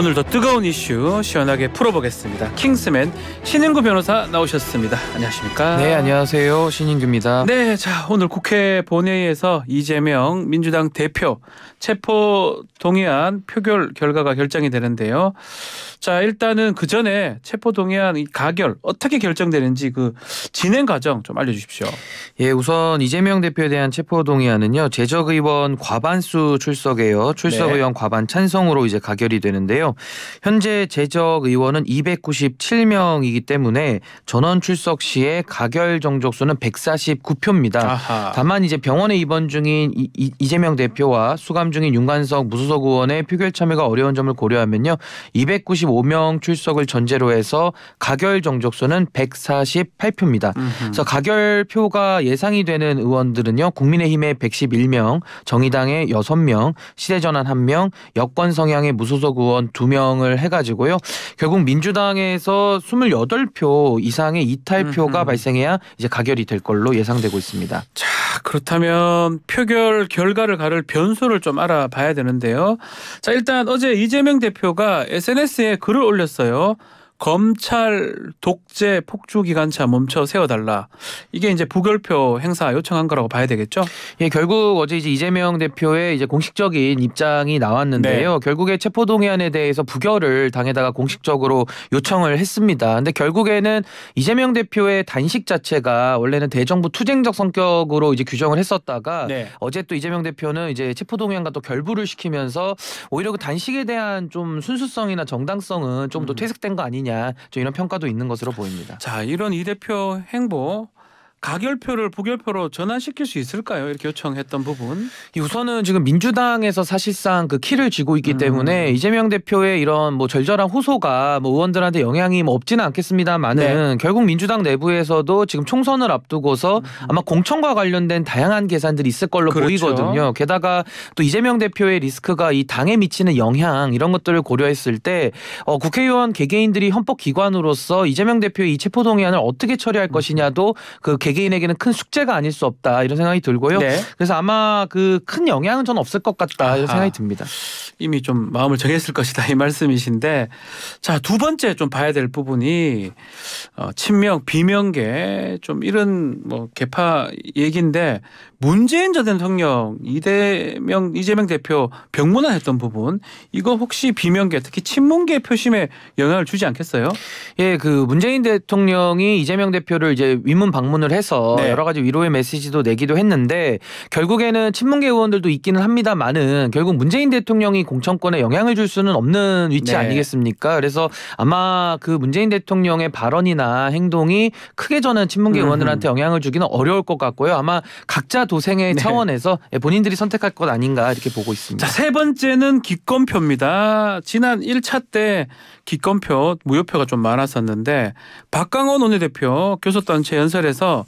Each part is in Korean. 오늘도 뜨거운 이슈 시원하게 풀어보겠습니다. 킹스맨 신인규 변호사 나오셨습니다. 안녕하십니까? 네, 안녕하세요. 신인규입니다. 네, 자 오늘 국회 본회의에서 이재명 민주당 대표 체포동의안 표결 결과가 결정이 되는데요. 자 일단은 그 전에 체포동의안 가결 어떻게 결정되는지 그 진행 과정 좀 알려주십시오. 예, 우선 이재명 대표에 대한 체포동의안은요. 재적의원 과반수 출석에요. 출석의원 과반 찬성으로 이제 가결이 되는데요. 현재 재적의원은 297명이기 때문에 전원 출석 시에 가결 정족수는 149표입니다. 아하. 다만 이제 병원에 입원 중인 이재명 대표와 수감 중인 윤관석 무소속 의원의 표결 참여가 어려운 점을 고려하면요. 295명 출석을 전제로 해서 가결 정족수는 148표입니다. 그래서 가결표가 예상이 되는 의원들은요. 국민의힘의 111명, 정의당의 6명, 시대전환 1명, 여권 성향의 무소속 의원 2명을 해가지고요. 결국 민주당에서 28표 이상의 이탈표가 발생해야 이제 가결이 될 걸로 예상되고 있습니다. 자, 그렇다면 표결 결과를 가를 변수를 좀 알아봐야 되는데요. 자, 일단 어제 이재명 대표가 SNS에 글을 올렸어요. 검찰 독재 폭주 기관차 멈춰 세워달라. 이게 이제 부결표 행사 요청한 거라고 봐야 되겠죠? 예, 결국 어제 이제 이재명 대표의 이제 공식적인 입장이 나왔는데요. 네. 결국에 체포동의안에 대해서 부결을 당에다가 공식적으로 요청을 했습니다. 근데 결국에는 이재명 대표의 단식 자체가 원래는 대정부 투쟁적 성격으로 이제 규정을 했었다가 네. 어제 또 이재명 대표는 이제 체포동의안과 또 결부를 시키면서 오히려 그 단식에 대한 좀 순수성이나 정당성은 좀 더 퇴색된 거 아니냐. 좀 이런 평가도 있는 것으로 보입니다. 자, 이런 이 대표 행보 가결표를 부결표로 전환시킬 수 있을까요? 이렇게 요청했던 부분. 우선은 지금 민주당에서 사실상 그 키를 쥐고 있기 때문에 이재명 대표의 이런 뭐 절절한 호소가 뭐 의원들한테 영향이 뭐 없지는 않겠습니다만은 네. 결국 민주당 내부에서도 지금 총선을 앞두고서 아마 공천과 관련된 다양한 계산들이 있을 걸로 그렇죠. 보이거든요. 게다가 또 이재명 대표의 리스크가 이 당에 미치는 영향 이런 것들을 고려했을 때 국회의원 개개인들이 헌법기관으로서 이재명 대표의 이 체포동의안을 어떻게 처리할 것이냐도 그 개개인에게는 큰 숙제가 아닐 수 없다 이런 생각이 들고요. 네. 그래서 아마 그 큰 영향은 전 없을 것 같다 이런 생각이 듭니다. 이미 좀 마음을 정했을 것이다 이 말씀이신데 자, 두 번째 좀 봐야 될 부분이 친명 비명계 좀 이런 뭐 개파 얘기인데 문재인 전 대통령 이재명 대표 병문안했던 부분 이거 혹시 비명계 특히 친문계 표심에 영향을 주지 않겠어요? 예, 그 문재인 대통령이 이재명 대표를 이제 위문 방문을 해서 네. 여러 가지 위로의 메시지도 내기도 했는데 결국에는 친문계 의원들도 있기는 합니다만은 결국 문재인 대통령이 공천권에 영향을 줄 수는 없는 위치 네. 아니겠습니까? 그래서 아마 그 문재인 대통령의 발언이나 행동이 크게 저는 친문계 의원들한테 영향을 주기는 어려울 것 같고요. 아마 각자 도생의 네. 차원에서 본인들이 선택할 것 아닌가 이렇게 보고 있습니다. 자, 세 번째는 기권표입니다. 지난 1차 때 기권표, 무효표가 좀 많았었는데 박강원 원내대표 교섭단체 연설에서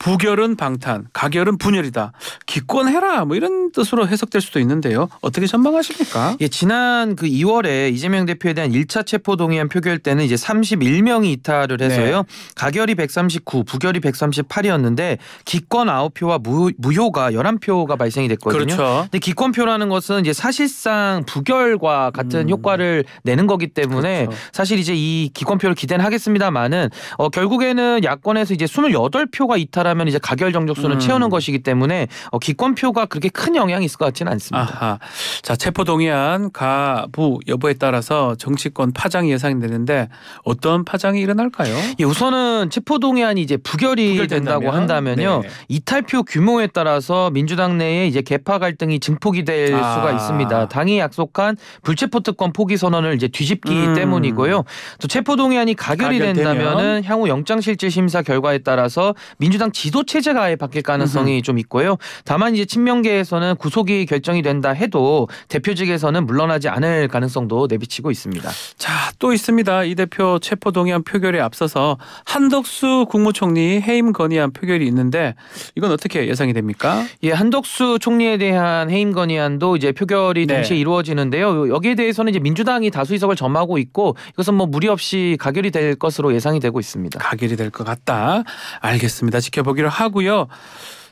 부결은 방탄, 가결은 분열이다. 기권해라 뭐 이런 뜻으로 해석될 수도 있는데요. 어떻게 전망하십니까? 예, 지난 그 2월에 이재명 대표에 대한 1차 체포동의안 표결 때는 이제 31명이 이탈을 해서요. 네. 가결이 139, 부결이 138이었는데 기권 9표와 무효가 11표가 발생이 됐거든요. 그렇죠. 근데 기권표라는 것은 이제 사실상 부결과 같은 효과를 내는 거기 때문에 그렇죠. 사실 이제 이 기권표를 기대는 하겠습니다만은 결국에는 야권에서 이제 28표가 이탈하면 이제 가결 정족수는 채우는 것이기 때문에 기권표가 그렇게 큰 영향이 있을 것 같지는 않습니다. 아하. 자, 체포동의안 가부 여부에 따라서 정치권 파장이 예상되는데 어떤 파장이 일어날까요? 예, 우선은 체포동의안이 이제 부결이 된다고 한다면요. 네. 이탈표 규모에 따라서 민주당 내에 이제 개파 갈등이 증폭이 될 수가 있습니다. 당이 약속한 불체포특권 포기 선언을 이제 뒤집기 때문이고요. 또 체포동의안이 가결이 된다면은 향후 영장실질심사 결과에 따라서 민주당 지도체제가 아예 바뀔 가능성이 좀 있고요. 다만 이제 친명계에서는 구속이 결정이 된다 해도 대표직에서는 물러나지 않을 가능성도 내비치고 있습니다. 자, 또 있습니다. 이 대표 체포동의안 표결에 앞서서 한덕수 국무총리 해임 건의안 표결이 있는데 이건 어떻게 예상이 됩니까? 예, 한덕수 총리에 대한 해임 건의안도 이제 표결이 네. 동시에 이루어지는데요. 여기에 대해서는 이제 민주당이 다수의석을 점하고 있고 이것은 뭐 무리 없이 가결이 될 것으로 예상이 되고 있습니다. 가결이 될 것 같다. 알겠습니다. 지켜보기로 하고요.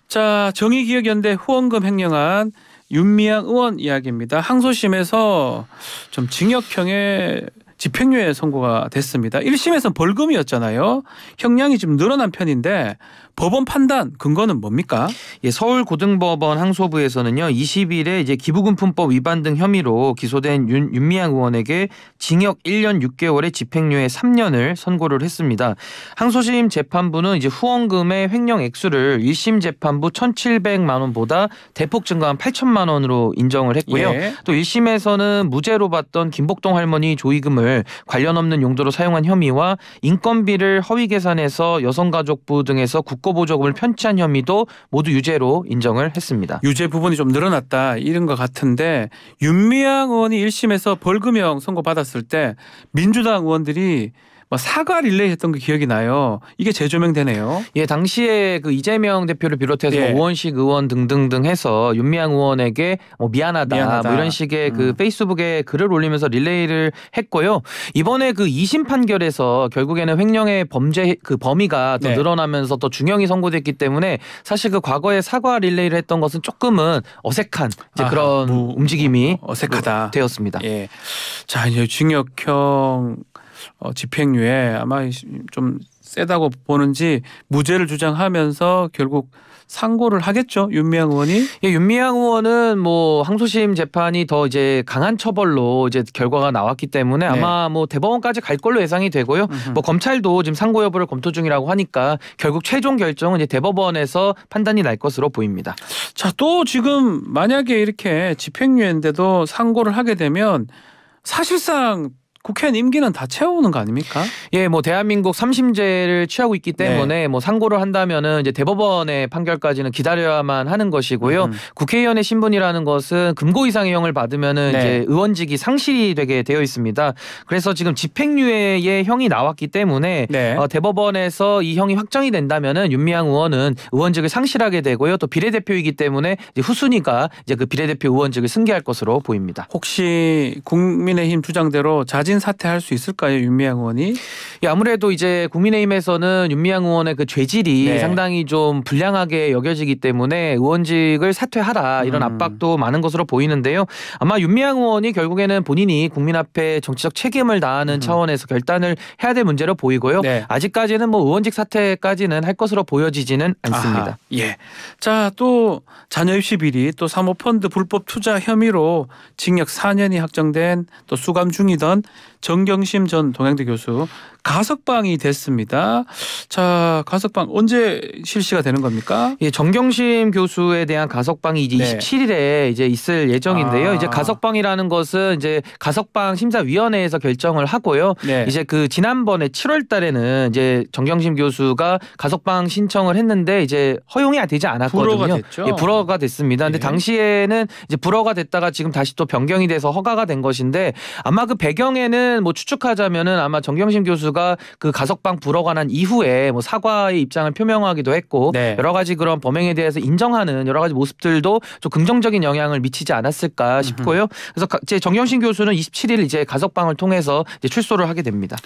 자, 정의기억연대 후원금 횡령한 윤미향 의원 이야기입니다. 항소심에서 좀 징역형의 집행유예 선고가 됐습니다. 1심에서는 벌금이었잖아요. 형량이 지금 늘어난 편인데 법원 판단 근거는 뭡니까? 예, 서울고등법원 항소부에서는요. 20일에 이제 기부금품법 위반 등 혐의로 기소된 윤미향 의원에게 징역 1년 6개월에 집행유예 3년을 선고를 했습니다. 항소심 재판부는 이제 후원금의 횡령 액수를 1심 재판부 1,700만 원보다 대폭 증가한 8천만 원으로 인정을 했고요. 예. 또 1심에서는 무죄로 봤던 김복동 할머니 조의금을 관련 없는 용도로 사용한 혐의와 인건비를 허위 계산해서 여성가족부 등에서 국고보조금을 편취한 혐의도 모두 유죄로 인정을 했습니다. 유죄 부분이 좀 늘어났다 이런 것 같은데 윤미향 의원이 1심에서 벌금형 선고받았을 때 민주당 의원들이 사과 릴레이 했던 게 기억이 나요. 이게 재조명되네요. 예, 당시에 그 이재명 대표를 비롯해서 예. 우원식 의원 등등등 해서 윤미향 의원에게 미안하다. 뭐 이런 식의 그 페이스북에 글을 올리면서 릴레이를 했고요. 이번에 그 2심 판결에서 결국에는 횡령의 범죄 그 범위가 더 늘어나면서 또 중형이 선고됐기 때문에 사실 그 과거에 사과 릴레이를 했던 것은 조금은 어색한 이제 그런 움직임이 어색하다 되었습니다. 예. 자, 이제 징역형 집행유예 아마 좀 세다고 보는지 무죄를 주장하면서 결국 상고를 하겠죠, 윤미향 의원이? 예, 윤미향 의원은 항소심 재판이 더 이제 강한 처벌로 이제 결과가 나왔기 때문에 아마 대법원까지 갈 걸로 예상이 되고요. 검찰도 지금 상고 여부를 검토 중이라고 하니까 결국 최종 결정은 이제 대법원에서 판단이 날 것으로 보입니다. 자, 또 지금 만약에 이렇게 집행유예인데도 상고를 하게 되면 사실상 국회 임기는 다 채우는 거 아닙니까? 예, 대한민국 3심제를 취하고 있기 때문에 상고를 한다면은 이제 대법원의 판결까지는 기다려야만 하는 것이고요. 국회의원의 신분이라는 것은 금고 이상의 형을 받으면은 이제 의원직이 상실이 되게 되어 있습니다. 그래서 지금 집행유예의 형이 나왔기 때문에 대법원에서 이 형이 확정이 된다면은 윤미향 의원은 의원직을 상실하게 되고요. 또 비례대표이기 때문에 이제 후순위가 이제 그 비례대표 의원직을 승계할 것으로 보입니다. 혹시 국민의힘 주장대로 자진 사퇴할 수 있을까요, 윤미향 의원이? 예, 아무래도 이제 국민의힘에서는 윤미향 의원의 그 죄질이 상당히 좀 불량하게 여겨지기 때문에 의원직을 사퇴하라 이런 압박도 많은 것으로 보이는데요. 아마 윤미향 의원이 결국에는 본인이 국민 앞에 정치적 책임을 다하는 차원에서 결단을 해야 될 문제로 보이고요. 아직까지는 의원직 사퇴까지는 할 것으로 보여지지는 않습니다. 아하, 예. 자, 또 자녀 입시 비리, 또 사모펀드 불법 투자 혐의로 징역 4년이 확정된 또 수감 중이던 정경심 전 동양대 교수 가석방이 됐습니다. 자, 가석방 언제 실시가 되는 겁니까? 예, 정경심 교수에 대한 가석방이 이제 27일에 이제 있을 예정인데요. 이제 가석방이라는 것은 이제 가석방 심사위원회에서 결정을 하고요. 이제 그 지난번에 7월달에는 이제 정경심 교수가 가석방 신청을 했는데 이제 허용이 되지 않았거든요. 불허가 됐죠. 예, 불허가 됐습니다. 근데 당시에는 이제 불허가 됐다가 지금 다시 또 변경이 돼서 허가가 된 것인데 아마 그 배경에는 추측하자면은 아마 정경심 교수가 그 가석방 불허가 난 이후에 사과의 입장을 표명하기도 했고 여러 가지 그런 범행에 대해서 인정하는 여러 가지 모습들도 좀 긍정적인 영향을 미치지 않았을까 싶고요. 그래서 이제 정경심 교수는 27일 이제 가석방을 통해서 이제 출소를 하게 됩니다.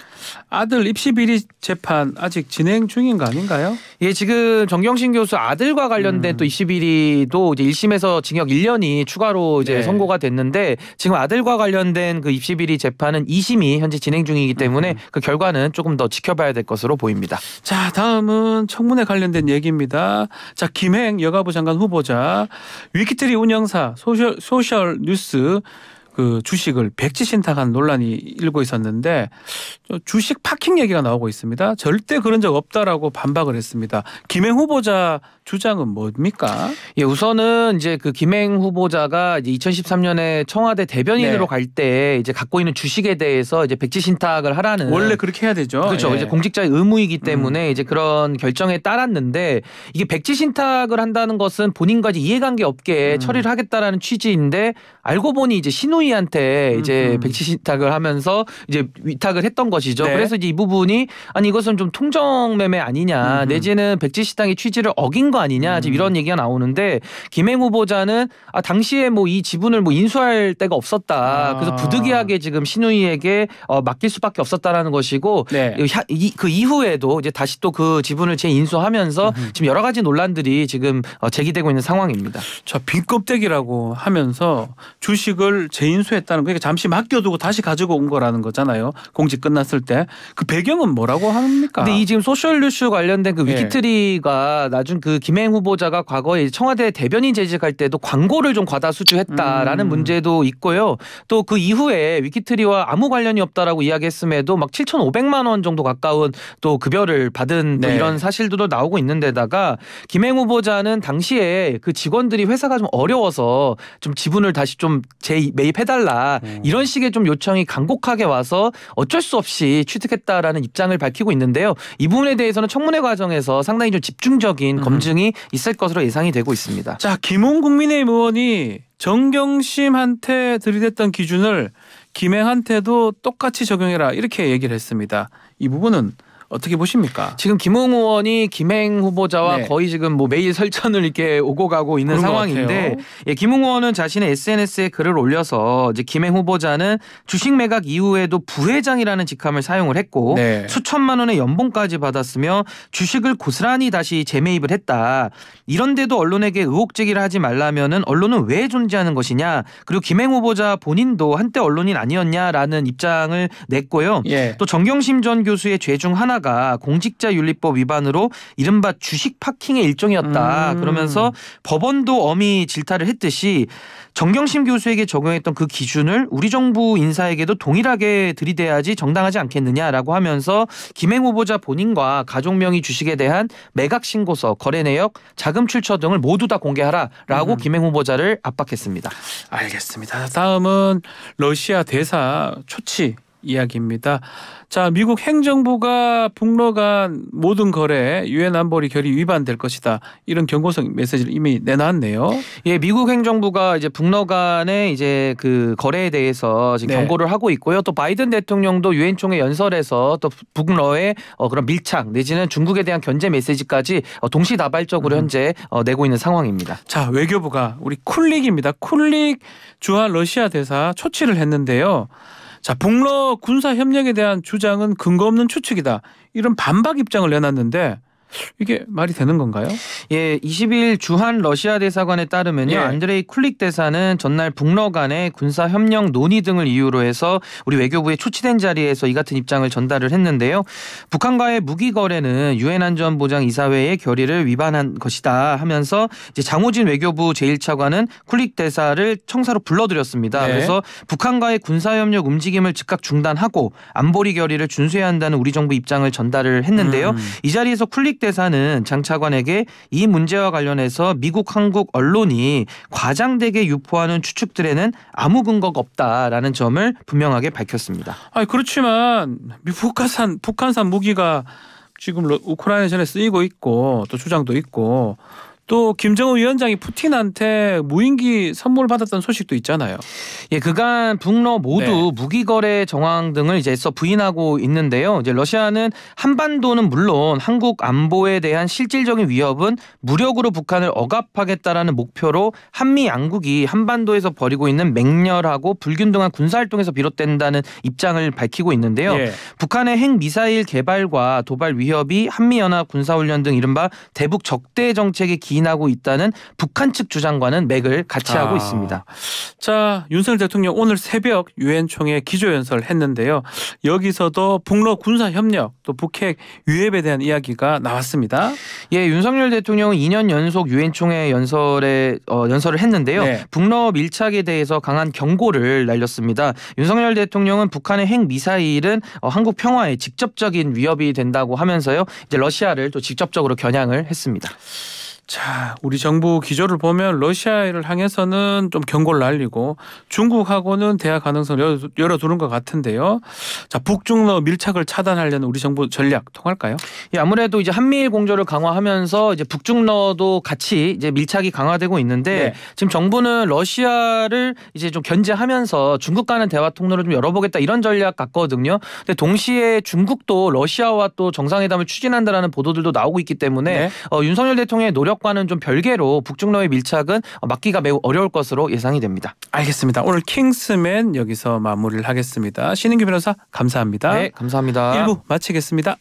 아들 입시 비리 재판 아직 진행 중인 거 아닌가요? 예, 지금 정경심 교수 아들과 관련된 또 입시 비리도 이제 1심에서 징역 1년이 추가로 이제 선고가 됐는데 지금 아들과 관련된 그 입시 비리 재판은 2심이 현재 진행 중이기 때문에 그 결과는 조금 더 지켜봐야 될 것으로 보입니다. 자, 다음은 청문회 관련된 얘기입니다. 자, 김행 여가부 장관 후보자 위키트리 운영사 소셜뉴스 그 주식을 백지 신탁한 논란이 일고 있었는데 주식 파킹 얘기가 나오고 있습니다. 절대 그런 적 없다라고 반박을 했습니다. 김행 후보자 주장은 뭡니까? 예, 우선은 이제 그 김행 후보자가 이제 2013년에 청와대 대변인으로 갈 때 이제 갖고 있는 주식에 대해서 이제 백지 신탁을 하라는 원래 그렇게 해야 되죠. 그렇죠. 이제 공직자의 의무이기 때문에 이제 그런 결정에 따랐는데 이게 백지 신탁을 한다는 것은 본인과 이제 이해관계 없게 처리를 하겠다라는 취지인데 알고 보니 이제 신우 추미애한테 이제 백지신탁을 하면서 이제 위탁을 했던 것이죠. 네. 그래서 이제 이 부분이 아니 이것은 좀 통정매매 아니냐 내지는 백지신탁의 취지를 어긴 거 아니냐 지금 이런 얘기가 나오는데 김행 후보자는 아, 당시에 뭐 이 지분을 뭐 인수할 데가 없었다. 아. 그래서 부득이하게 지금 신우이에게 맡길 수밖에 없었다라는 것이고 네. 그 이후에도 이제 다시 또 그 지분을 재인수하면서 지금 여러 가지 논란들이 지금 제기되고 있는 상황입니다. 자, 빈껍데기라고 하면서 주식을 재인수했다는 거 그러니까 잠시 맡겨두고 다시 가지고 온 거라는 거잖아요. 공직 끝났을 때. 그 배경은 뭐라고 합니까? 근데 이 지금 소셜뉴스 관련된 그 위키트리가 네. 나중 그 김행 후보자가 과거에 청와대 대변인 재직할 때도 광고를 좀 과다 수주했다라는 문제도 있고요. 또 그 이후에 위키트리와 아무 관련이 없다라고 이야기했음에도 막 7,500만 원 정도 가까운 또 급여를 받은 네. 또 이런 사실들도 나오고 있는데다가 김행 후보자는 당시에 그 직원들이 회사가 좀 어려워서 좀 지분을 다시 좀 재매입해달라 이런 식의 좀 요청이 간곡하게 와서 어쩔 수 없이 취득했다라는 입장을 밝히고 있는데요. 이 부분에 대해서는 청문회 과정에서 상당히 좀 집중적인 검증이 있을 것으로 예상이 되고 있습니다. 자, 김홍 국민의힘 의원이 정경심한테 들이댔던 기준을 김행한테도 똑같이 적용해라 이렇게 얘기를 했습니다. 이 부분은 어떻게 보십니까? 지금 김홍 의원이 김행 후보자와 네. 거의 지금 뭐 매일 설전을 이렇게 오고 가고 있는 상황인데 예, 김홍 의원은 자신의 SNS에 글을 올려서 이제 김행 후보자는 주식 매각 이후에도 부회장이라는 직함을 사용을 했고 네. 수천만 원의 연봉까지 받았으며 주식을 고스란히 다시 재매입을 했다. 이런데도 언론에게 의혹 제기를 하지 말라면은 언론은 왜 존재하는 것이냐. 그리고 김행 후보자 본인도 한때 언론인 아니었냐라는 입장을 냈고요. 예. 또 정경심 전 교수의 죄 중 하나 공직자윤리법 위반으로 이른바 주식 파킹의 일종이었다. 그러면서 법원도 엄히 질타를 했듯이 정경심 교수에게 적용했던 그 기준을 우리 정부 인사에게도 동일하게 들이대야지 정당하지 않겠느냐라고 하면서 김행 후보자 본인과 가족 명의 주식에 대한 매각 신고서, 거래 내역, 자금 출처 등을 모두 다 공개하라라고 김행 후보자를 압박했습니다. 알겠습니다. 다음은 러시아 대사 초치 이야기입니다. 자, 미국 행정부가 북러 간 모든 거래에 유엔 안보리 결의 위반될 것이다. 이런 경고성 메시지를 이미 내놨네요. 예, 미국 행정부가 이제 북러 간의 이제 그 거래에 대해서 지금 네. 경고를 하고 있고요. 또 바이든 대통령도 유엔 총회 연설에서 또 북러의 그런 밀착 내지는 중국에 대한 견제 메시지까지 동시다발적으로 현재 내고 있는 상황입니다. 자, 외교부가 우리 쿨릭입니다. 쿨릭 주한 러시아 대사 초치를 했는데요. 자, 북러 군사협력에 대한 주장은 근거 없는 추측이다. 이런 반박 입장을 내놨는데 이게 말이 되는 건가요? 예, 20일 주한 러시아 대사관에 따르면요. 예. 안드레이 쿨릭 대사는 전날 북러 간의 군사 협력 논의 등을 이유로 해서 우리 외교부의 초치된 자리에서 이 같은 입장을 전달을 했는데요. 북한과의 무기 거래는 유엔 안전보장 이사회의 결의를 위반한 것이다 하면서 이제 장호진 외교부 제1차관은 쿨릭 대사를 청사로 불러들였습니다. 예. 그래서 북한과의 군사 협력 움직임을 즉각 중단하고 안보리 결의를 준수해야 한다는 우리 정부 입장을 전달을 했는데요. 이 자리에서 쿨릭 대사는 장 차관에게 이 문제와 관련해서 미국 한국 언론이 과장되게 유포하는 추측들에는 아무 근거가 없다라는 점을 분명하게 밝혔습니다. 아니, 그렇지만 북한산 무기가 지금 우크라이나전에 쓰이고 있고 또 주장도 있고 또 김정은 위원장이 푸틴한테 무인기 선물을 받았다는 소식도 있잖아요. 예, 그간 북러 모두 네. 무기 거래 정황 등을 이제 애써 부인하고 있는데요. 이제 러시아는 한반도는 물론 한국 안보에 대한 실질적인 위협은 무력으로 북한을 억압하겠다라는 목표로 한미 양국이 한반도에서 벌이고 있는 맹렬하고 불균등한 군사 활동에서 비롯된다는 입장을 밝히고 있는데요. 예. 북한의 핵 미사일 개발과 도발 위협이 한미 연합 군사 훈련 등 이른바 대북 적대 정책의 기인하고 있다는 북한 측 주장과는 맥을 같이 하고 있습니다. 자, 윤석열 대통령 오늘 새벽 유엔 총회 기조연설을 했는데요. 여기서도 북러 군사협력 또 북핵 위협에 대한 이야기가 나왔습니다. 예, 윤석열 대통령은 2년 연속 유엔 총회 연설을 했는데요. 네. 북러 밀착에 대해서 강한 경고를 날렸습니다. 윤석열 대통령은 북한의 핵 미사일은 한국 평화에 직접적인 위협이 된다고 하면서요. 이제 러시아를 또 직접적으로 겨냥을 했습니다. 자, 우리 정부 기조를 보면 러시아를 향해서는 좀 경고를 날리고 중국하고는 대화 가능성을 열어두는 것 같은데요. 자, 북중러 밀착을 차단하려는 우리 정부 전략 통할까요? 예, 아무래도 이제 한미일 공조를 강화하면서 이제 북중러도 같이 이제 밀착이 강화되고 있는데 네. 지금 정부는 러시아를 이제 좀 견제하면서 중국과는 대화 통로를 좀 열어보겠다 이런 전략 같거든요. 근데 동시에 중국도 러시아와 또 정상회담을 추진한다라는 보도들도 나오고 있기 때문에 네. 윤석열 대통령의 노력과는 좀 별개로 북중러의 밀착은 막기가 매우 어려울 것으로 예상이 됩니다. 알겠습니다. 오늘 킹스맨 여기서 마무리를 하겠습니다. 신인규 변호사 감사합니다. 네, 감사합니다. 1부 마치겠습니다.